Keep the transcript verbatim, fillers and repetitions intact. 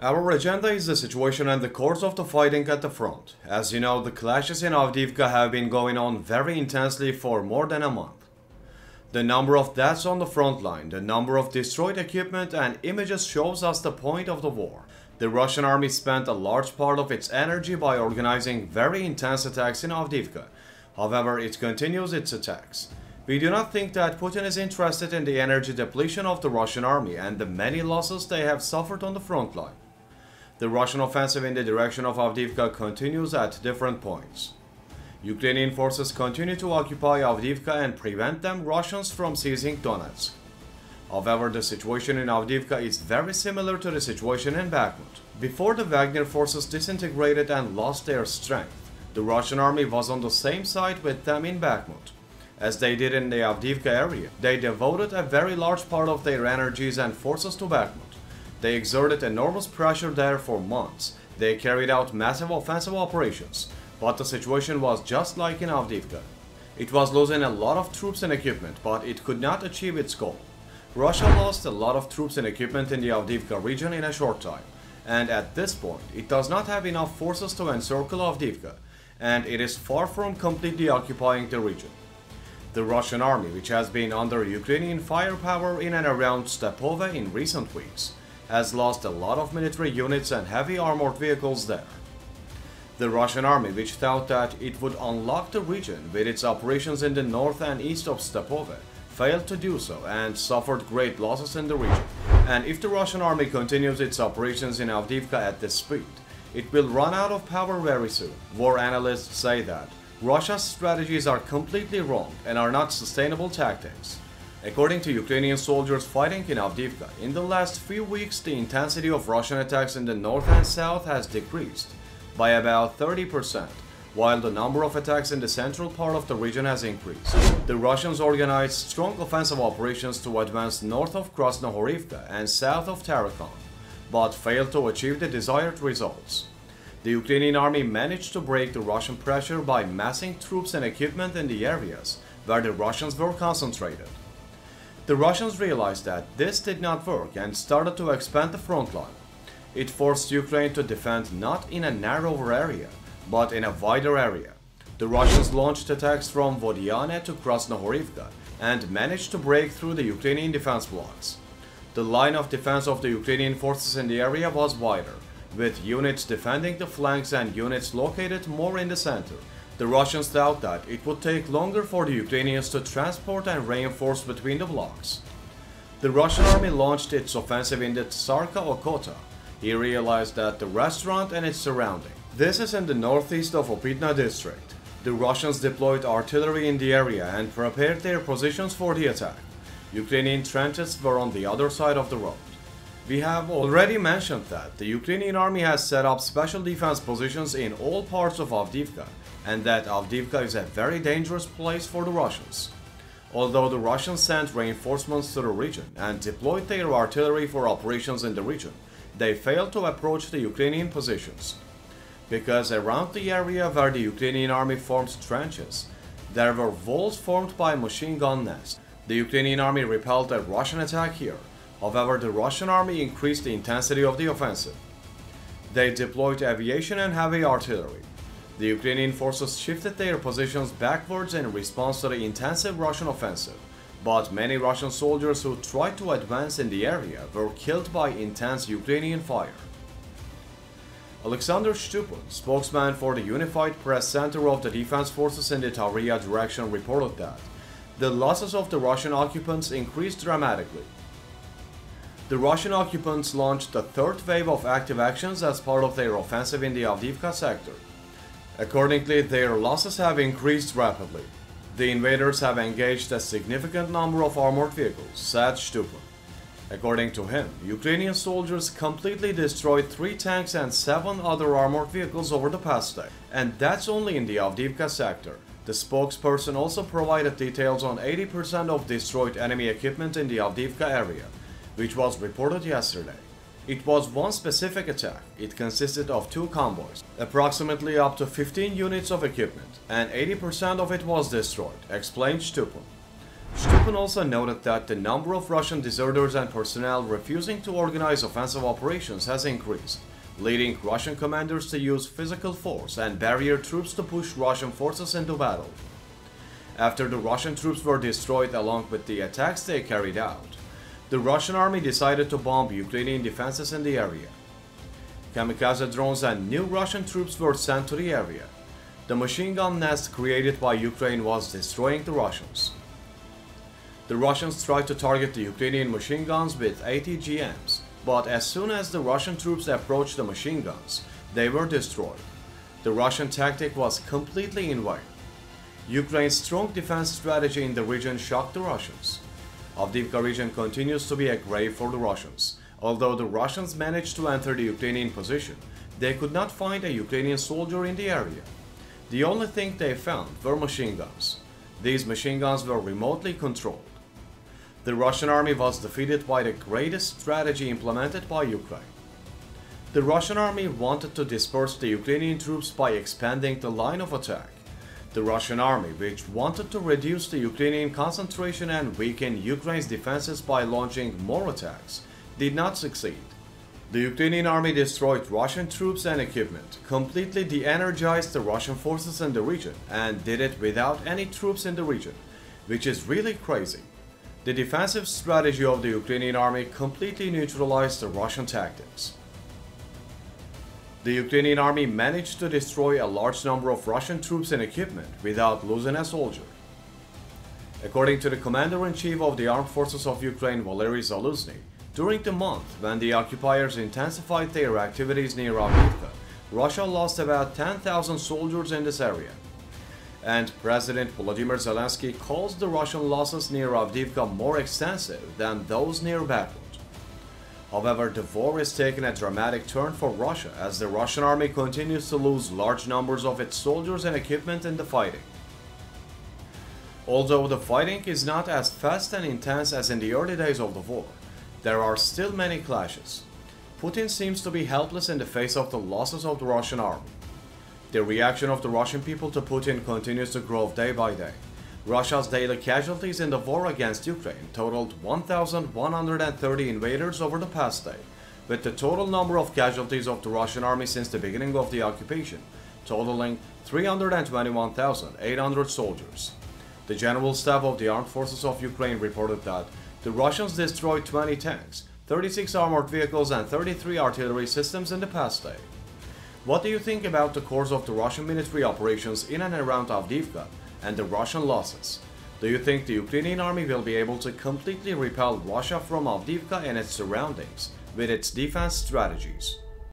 Our agenda is the situation and the course of the fighting at the front. As you know, the clashes in Avdiivka have been going on very intensely for more than a month. The number of deaths on the front line, the number of destroyed equipment and images shows us the point of the war. The Russian army spent a large part of its energy by organizing very intense attacks in Avdiivka. However, it continues its attacks. We do not think that Putin is interested in the energy depletion of the Russian army and the many losses they have suffered on the front line. The Russian offensive in the direction of Avdiivka continues at different points. Ukrainian forces continue to occupy Avdiivka and prevent them Russians from seizing Donetsk. However, the situation in Avdiivka is very similar to the situation in Bakhmut. Before the Wagner forces disintegrated and lost their strength, the Russian army was on the same side with them in Bakhmut. As they did in the Avdiivka area, they devoted a very large part of their energies and forces to Bakhmut. They exerted enormous pressure there for months. They carried out massive offensive operations, but the situation was just like in Avdiivka. It was losing a lot of troops and equipment, but it could not achieve its goal. Russia lost a lot of troops and equipment in the Avdiivka region in a short time, and at this point, it does not have enough forces to encircle Avdiivka, and it is far from completely occupying the region. The Russian army, which has been under Ukrainian firepower in and around Stepove in recent weeks, has lost a lot of military units and heavy armored vehicles there. The Russian army, which thought that it would unlock the region with its operations in the north and east of Stepove, failed to do so and suffered great losses in the region. And if the Russian army continues its operations in Avdiivka at this speed, it will run out of power very soon. War analysts say that Russia's strategies are completely wrong and are not sustainable tactics. According to Ukrainian soldiers fighting in Avdiivka, in the last few weeks the intensity of Russian attacks in the north and south has decreased by about thirty percent, while the number of attacks in the central part of the region has increased. The Russians organized strong offensive operations to advance north of Krasnohorivka and south of Tarakanivka, but failed to achieve the desired results. The Ukrainian army managed to break the Russian pressure by massing troops and equipment in the areas where the Russians were concentrated. The Russians realized that this did not work and started to expand the front line. It forced Ukraine to defend not in a narrower area, but in a wider area. The Russians launched attacks from Vodyane to Krasnohorivka and managed to break through the Ukrainian defense blocks. The line of defense of the Ukrainian forces in the area was wider, with units defending the flanks and units located more in the center. The Russians thought that it would take longer for the Ukrainians to transport and reinforce between the blocks. The Russian army launched its offensive in the Tsarka Okota. He realized that the restaurant and its surrounding. This is in the northeast of Opidna district. The Russians deployed artillery in the area and prepared their positions for the attack. Ukrainian trenches were on the other side of the road. We have already mentioned that the Ukrainian army has set up special defense positions in all parts of Avdiivka, and that Avdiivka is a very dangerous place for the Russians. Although the Russians sent reinforcements to the region and deployed their artillery for operations in the region, they failed to approach the Ukrainian positions. Because around the area where the Ukrainian army formed trenches, there were walls formed by machine gun nests. The Ukrainian army repelled a Russian attack here. However, the Russian army increased the intensity of the offensive. They deployed aviation and heavy artillery. The Ukrainian forces shifted their positions backwards in response to the intensive Russian offensive, but many Russian soldiers who tried to advance in the area were killed by intense Ukrainian fire. Alexander Shtupun, spokesman for the Unified Press Center of the Defense Forces in the Tavria direction, reported that the losses of the Russian occupants increased dramatically. The Russian occupants launched the third wave of active actions as part of their offensive in the Avdiivka sector. Accordingly, their losses have increased rapidly. The invaders have engaged a significant number of armored vehicles, said Shtupun. According to him, Ukrainian soldiers completely destroyed three tanks and seven other armored vehicles over the past day, and that's only in the Avdiivka sector. The spokesperson also provided details on eighty percent of destroyed enemy equipment in the Avdiivka area, which was reported yesterday. It was one specific attack. It consisted of two convoys, approximately up to fifteen units of equipment, and eighty percent of it was destroyed, explained Shtupun. Shtupun also noted that the number of Russian deserters and personnel refusing to organize offensive operations has increased, leading Russian commanders to use physical force and barrier troops to push Russian forces into battle. After the Russian troops were destroyed along with the attacks they carried out, the Russian army decided to bomb Ukrainian defenses in the area. Kamikaze drones and new Russian troops were sent to the area. The machine gun nest created by Ukraine was destroying the Russians. The Russians tried to target the Ukrainian machine guns with A T G Ms, but as soon as the Russian troops approached the machine guns, they were destroyed. The Russian tactic was completely in vain. Ukraine's strong defense strategy in the region shocked the Russians. Avdiivka region continues to be a grave for the Russians. Although the Russians managed to enter the Ukrainian position, they could not find a Ukrainian soldier in the area. The only thing they found were machine guns. These machine guns were remotely controlled. The Russian army was defeated by the greatest strategy implemented by Ukraine. The Russian army wanted to disperse the Ukrainian troops by expanding the line of attack. The Russian army, which wanted to reduce the Ukrainian concentration and weaken Ukraine's defenses by launching more attacks, did not succeed. The Ukrainian army destroyed Russian troops and equipment, completely de-energized the Russian forces in the region, and did it without any troops in the region, which is really crazy. The defensive strategy of the Ukrainian army completely neutralized the Russian tactics. The Ukrainian army managed to destroy a large number of Russian troops and equipment without losing a soldier. According to the Commander-in-Chief of the Armed Forces of Ukraine, Valeriy Zaluzhny, during the month when the occupiers intensified their activities near Avdiivka, Russia lost about ten thousand soldiers in this area. And President Volodymyr Zelensky calls the Russian losses near Avdiivka more extensive than those near Bakhmut. However, the war is taking a dramatic turn for Russia as the Russian army continues to lose large numbers of its soldiers and equipment in the fighting. Although the fighting is not as fast and intense as in the early days of the war, there are still many clashes. Putin seems to be helpless in the face of the losses of the Russian army. The reaction of the Russian people to Putin continues to grow day by day. Russia's daily casualties in the war against Ukraine totaled one thousand one hundred thirty invaders over the past day, with the total number of casualties of the Russian army since the beginning of the occupation totaling three hundred twenty-one thousand eight hundred soldiers. The General Staff of the Armed Forces of Ukraine reported that the Russians destroyed twenty tanks, thirty-six armored vehicles and thirty-three artillery systems in the past day. What do you think about the course of the Russian military operations in and around Avdiivka and the Russian losses? Do you think the Ukrainian army will be able to completely repel Russia from Avdiivka and its surroundings with its defense strategies?